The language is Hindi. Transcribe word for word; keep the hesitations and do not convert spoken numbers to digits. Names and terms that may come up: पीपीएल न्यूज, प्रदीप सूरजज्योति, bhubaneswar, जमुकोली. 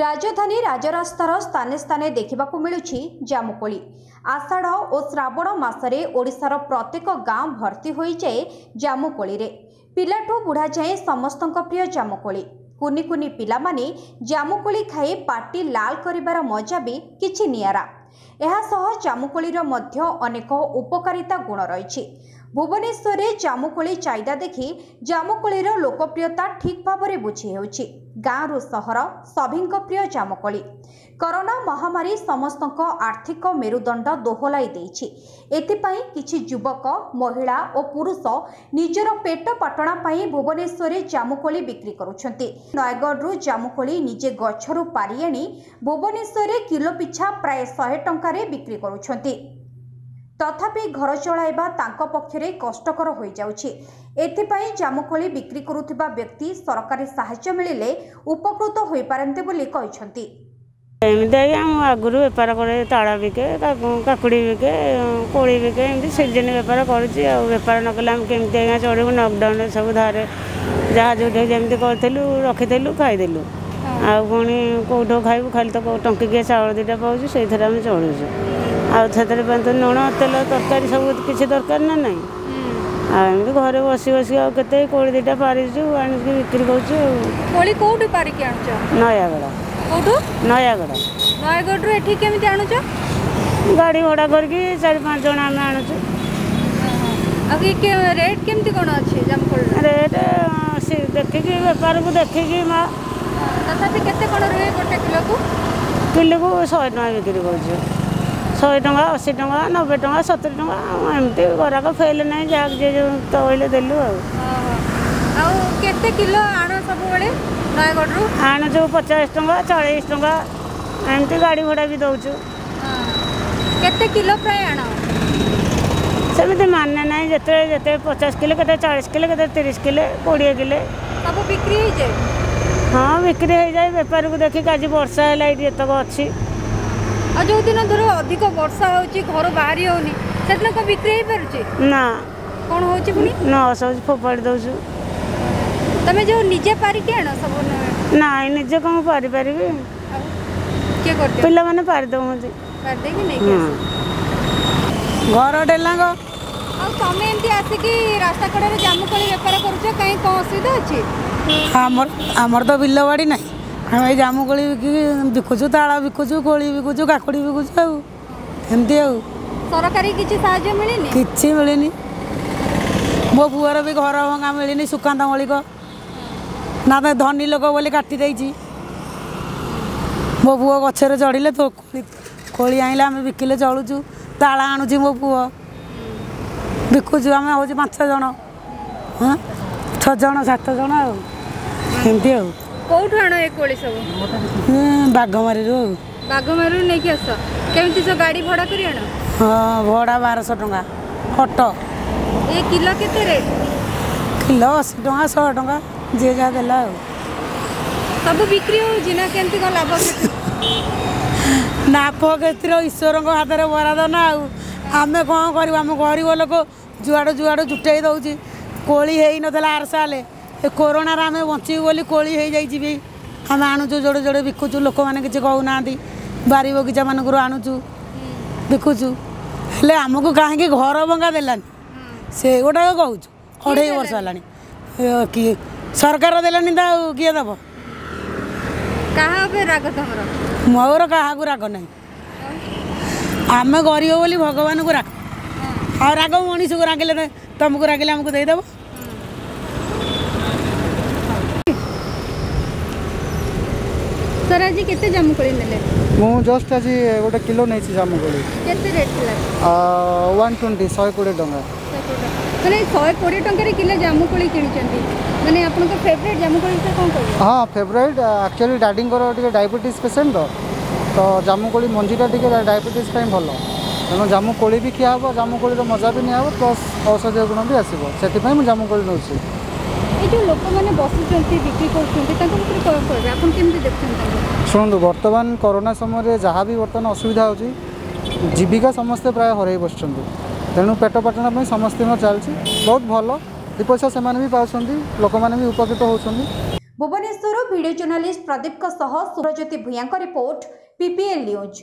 राजधानी राजरास्तार स्थाने स्थाने देखा मिलूँ जमुकोली। आषाढ़ और श्रावण मासरे ओडिशार प्रत्येक गाँव भर्ती हो जाए जमुकोली रे। पिलाठू बुढ़ा जाए समस्तों प्रिय जमुकोली। कुनी कुनी पिलामाने जमुकोली खाई पाटी लाल करिबार मजा भी किछि नियारा। एहासह जमुकोलीर मध्य अनेक उपकारिता गुण रही। भुवनेश्वर में जमुकोली चाहिदा देखी जमुकोलीर लोकप्रियता ठीक भाव में बुझी होउछि। गाँव सहर सभी प्रिय जमुकोली। कोरोना महामारी समस्तक आर्थिक मेरुदंड दोहलाई देछि। एथिपाई किछि युवक महिला और पुरुष निजर पेट पाटना भुवनेश्वर में जमुकोली बिक्री करुछन्ति। नयगढ़ जमुकोली निजे गछरू पारि आनी भुवनेश्वर में किलो पिछा प्राय सौ टंका रे बिक्री करुछन्ति। तथापि घर चलाइबा तांको पक्षरे कष्टकर हो जाउछि। एथिपाई जमुकोली बिक्री करुथिबा व्यक्ति सरकारी सहायता मिलिले उपकृत होई पारन्ते बोली कहिसन्ति। एमती आगुरी बेपार करे ताड़ा बिके काकुड़ी बिके कोड़ी बिके एमती सीजन बेपार करुच्ची। बेपार नकले आम केमती आज चढ़ू। लकडाउन सब धारे जहाँ जोटे जमी करूँ रखीलु खाईदेलु। आउ पी कौटो खाइबू खाली तो टंकिकिया चाउल दुटा पाऊँ से आम चलूँ। आउे लुण तेल तरकारी सब किसी दरकार ना ना। आमती घर बस बस आते कोड़ी दुटा पारिचु आनी बिक्री करूँ। पारिक नयागढ़ नयागढ़ नयागढ़ गाड़ी भड़ा करके चार पाँच जन आम आनुचुट केमती कौन अच्छे रेट देखिक बेपार को देखिक तथापि केते कौन रही गोटे किलो किलो को शहे टका बिक्री करूँ। शहे टका अशी टका नब्बे टका सतुरी टका एमती गराक फेल ना जहाँ देलु। आते किलो आण सब नयगढ़ आणुचु पचास टका चालीस टका एमती गाड़ी भड़ा भी दौचु। केते किलो प्राय आण सेमती माने ना जिते जिते पचास किलो केते चालीस किलो केते तीस किलो कोड़े किलो सब बिक्री हो जाए। हाँ बिक्री हो जाए बेपार को देखिक। आज वर्षा है जितक अच्छी और जो दिन धर अधिक वर्षा होर बाहरी होनी से दिन कौन बिक्री हो पारे ना कौन हो नस हो फोपाड़ी दौचु। तमें जो निजे पारिक आण सब ना निजे कौन पारि पारि पिला माने पारि दो घर डेलांग। तुम एमती आसिकी रास्ता कड़े जमुकोली बेपार करूँ कहीं कौन असुविधा अच्छी? आमर तो बिलवाड़ी ना आम जमुकोली बिकुचु ताड़ा बिकुचु कोली बिकुचु काकुड़ी बिकुचु आमती आ सरकारी किसी मिलनी कि मिलनी। मो पुअर भी घर भंगा मिलनी सुकांत मौलिक ना तो धनी लोक बोली काटी देछि। मो पुओ गचरे चढ़िले तो कोली आईला आम बिकिले चलुचु। ताला आणुची मो पुओ बिकुचु। आम हूँ पांच जन हाँ छः जन सात जन आमती बाघमारी बाघमारी नहीं आस केमती सब गाड़ी भड़ा कर हाँ भड़ा बारश टका अटो ये किलो केते रे किलो अस्सी टका सौ टका जे जा देला सब बिक्री हो जिना केंती को लाभ ना पगतिर ईश्वर को हाथ रे बराद ना। आमे कोन करबो हम गरीब लोक जुआड़ो जुआड़ो जुटाई दउची। कोली हेई नथला आर साले ए कोरोना रे आमे बंची बोली कोली हेई जाई छी। हम आनुचु जोड़े जोड़े बिकुचु। लोक माने किछ कहू नांदी बारी बगीचा मानक आनुचु बिकुचु हेले हमको काहे के घर बंगा देलान से गोटा कहूचु। अढ़ाई वर्ष हलानी कि सरकार देलानी तो किए दब राग तुम मोर क्या राग ना आम गरीब बोली भगवान को राग आ राग मनीष को रागिले तुमको रागिले आमको देदेव। सर आज के जमुकोली ने जस्ट आज गोटे किलो नहीं जमुकोली वन ट्वेंटी शहे कोड़े टका मैंने शहे कोड़े टकर किलो जमुकोली कि मैंने आपको फेवरेट जमुकोली कौन कर? हाँ फेवरेट एक्चुअली डाडी डायबिटीज पेसेंट तो तो जमुकोली मंजीटा टी डायबिटीज भल तेना जमुकोली भी खिया हे। जमुकोली मजा भी निहा प्लस औषधीय गुण भी आसो से जमुकोली नौसी। ये जो लोक मैंने बसुँचे बिक्री कर शुणु बर्तमान कोरोना समय जहाँ भी बर्तमान असुविधा हो जीविका समस्ते प्राय हर बस तेणु पेट पाटना समस्ती चलती बहुत भल। दु पैसा से भी पाँच लोक मैंने भी उपकृत होती। Bhubaneswar video journalist प्रदीप सूरजज्योति Bhuyan report पीपीएल न्यूज।